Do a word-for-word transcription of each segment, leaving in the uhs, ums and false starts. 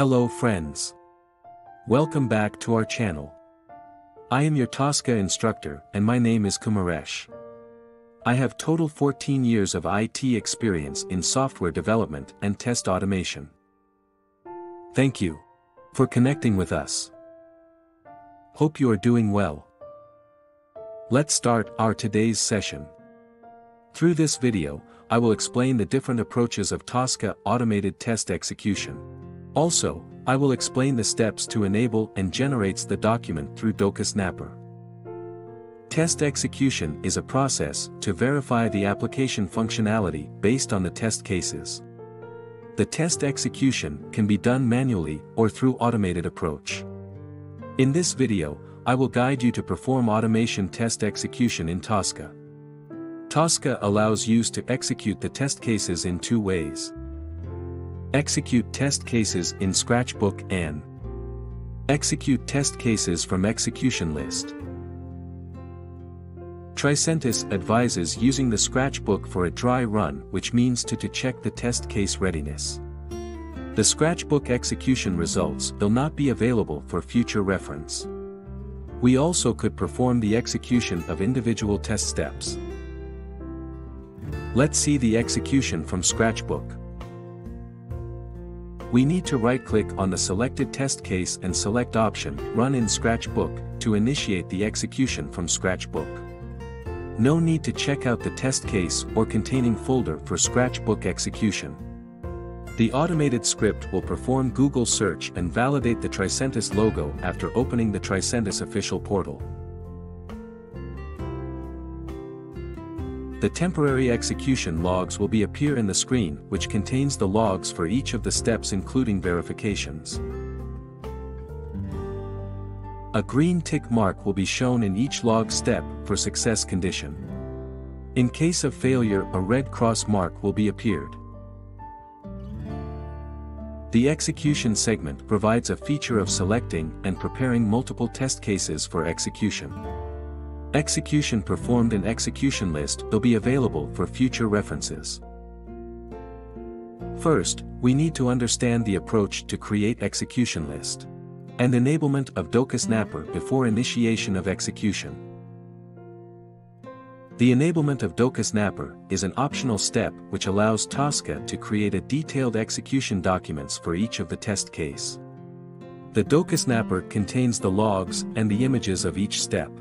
Hello friends. Welcome back to our channel. I am your Tosca instructor and my name is Kumaresh. I have total fourteen years of I T experience in software development and test automation. Thank you for connecting with us. Hope you are doing well. Let's start our today's session. Through this video, I will explain the different approaches of Tosca automated test execution. Also, I will explain the steps to enable and generates the document through Dokusnapper. Test execution is a process to verify the application functionality based on the test cases. The test execution can be done manually or through automated approach. In this video, I will guide you to perform automation test execution in Tosca. Tosca allows users to execute the test cases in two ways. Execute test cases in Scratchbook and execute test cases from execution list. Tricentis advises using the Scratchbook for a dry run, which means to, to check the test case readiness. The Scratchbook execution results will not be available for future reference. We also could perform the execution of individual test steps. Let's see the execution from Scratchbook. We need to right-click on the selected test case and select option, Run in Scratchbook, to initiate the execution from Scratchbook. No need to check out the test case or containing folder for Scratchbook execution. The automated script will perform Google search and validate the Tricentis logo after opening the Tricentis official portal. The temporary execution logs will be appear in the screen, which contains the logs for each of the steps including verifications. A green tick mark will be shown in each log step for success condition. In case of failure, a red cross mark will be appeared. The execution segment provides a feature of selecting and preparing multiple test cases for execution. Execution performed in execution list will be available for future references. First, we need to understand the approach to create execution list and enablement of Dokusnapper before initiation of execution. The enablement of Dokusnapper is an optional step which allows Tosca to create a detailed execution documents for each of the test case. The Dokusnapper contains the logs and the images of each step.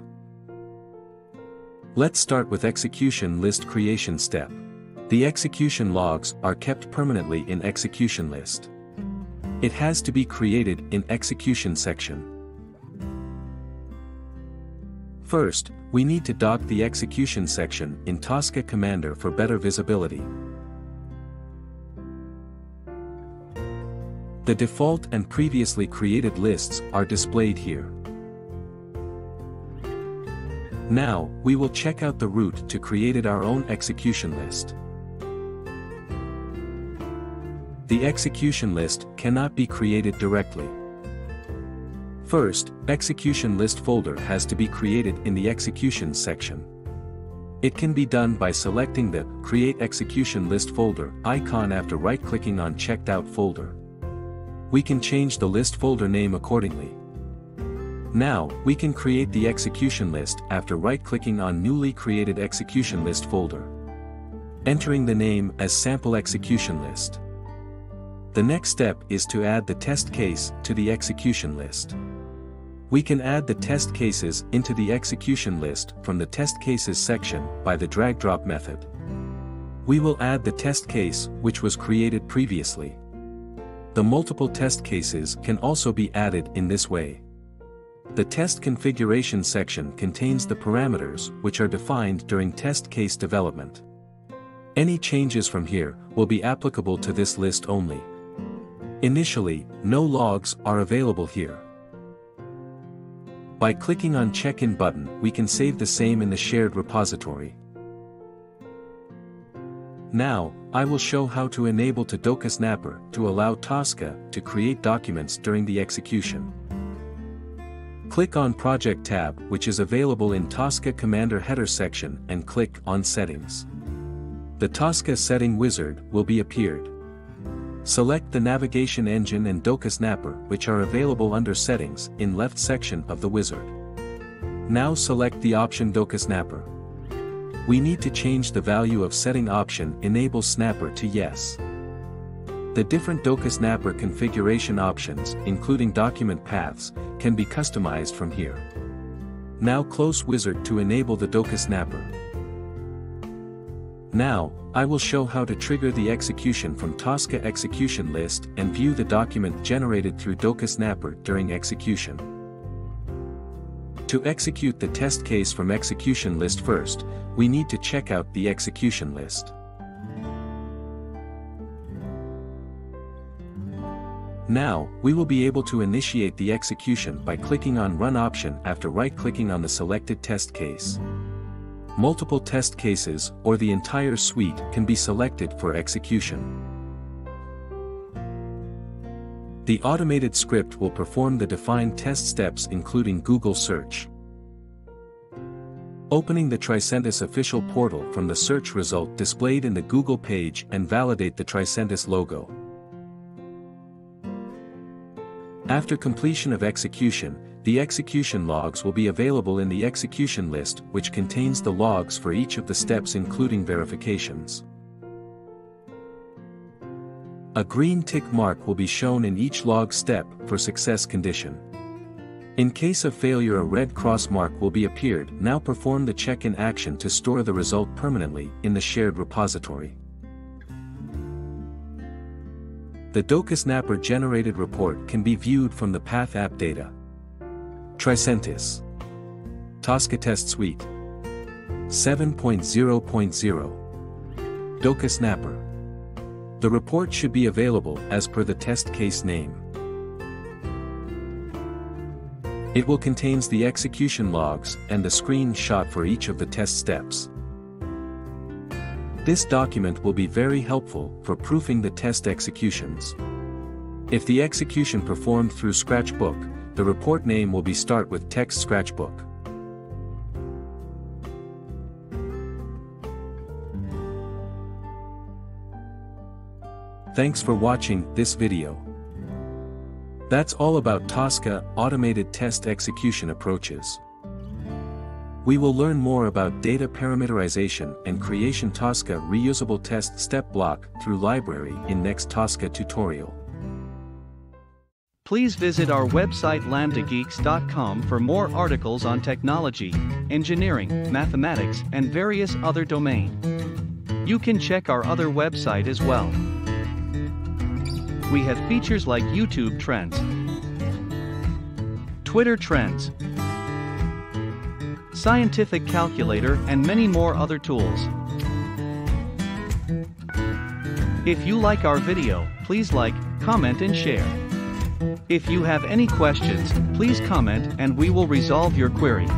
Let's start with execution list creation step. The execution logs are kept permanently in execution list. It has to be created in execution section. First, we need to dock the execution section in Tosca Commander for better visibility. The default and previously created lists are displayed here. Now, we will check out the route to created our own execution list. The execution list cannot be created directly. First, execution list folder has to be created in the execution section. It can be done by selecting the Create Execution List Folder icon after right-clicking on checked out folder. We can change the list folder name accordingly. Now, we can create the execution list after right-clicking on newly created execution list folder. Entering the name as sample execution list. The next step is to add the test case to the execution list. We can add the test cases into the execution list from the test cases section by the drag-drop method. We will add the test case which was created previously. The multiple test cases can also be added in this way. The test configuration section contains the parameters which are defined during test case development. Any changes from here will be applicable to this list only. Initially, no logs are available here. By clicking on check-in button, we can save the same in the shared repository. Now, I will show how to enable to Dokusnapper to allow Tosca to create documents during the execution. Click on Project tab, which is available in Tosca Commander header section, and click on Settings. The Tosca setting wizard will be appeared. Select the navigation engine and Dokusnapper, which are available under Settings, in left section of the wizard. Now select the option Dokusnapper. We need to change the value of setting option Enable Snapper to Yes. The different Dokusnapper configuration options, including document paths, can be customized from here. Now close wizard to enable the Dokusnapper. Now, I will show how to trigger the execution from Tosca execution list and view the document generated through Dokusnapper during execution. To execute the test case from execution list first, we need to check out the execution list. Now, we will be able to initiate the execution by clicking on Run option after right-clicking on the selected test case. Multiple test cases, or the entire suite, can be selected for execution. The automated script will perform the defined test steps including Google search, opening the Tricentis official portal from the search result displayed in the Google page, and validate the Tricentis logo. After completion of execution, the execution logs will be available in the execution list, which contains the logs for each of the steps including verifications. A green tick mark will be shown in each log step for success condition. In case of failure, a red cross mark will be appeared. Now perform the check-in action to store the result permanently in the shared repository. The Dokusnapper generated report can be viewed from the Path app data. Tricentis Tosca Test Suite seven point zero point zero Dokusnapper. The report should be available as per the test case name. It will contains the execution logs and the screenshot for each of the test steps. This document will be very helpful for proofing the test executions. If the execution performed through Scratchbook, the report name will be start with text Scratchbook. Thanks for watching this video. That's all about Tosca automated test execution approaches. We will learn more about data parameterization and creation Tosca reusable test step block through library in next Tosca tutorial. Please visit our website lambda geeks dot com for more articles on technology, engineering, mathematics, and various other domain. You can check our other website as well. We have features like YouTube Trends, Twitter Trends, Scientific Calculator, and many more other tools. If you like our video, please like, comment and share. If you have any questions, please comment and we will resolve your query.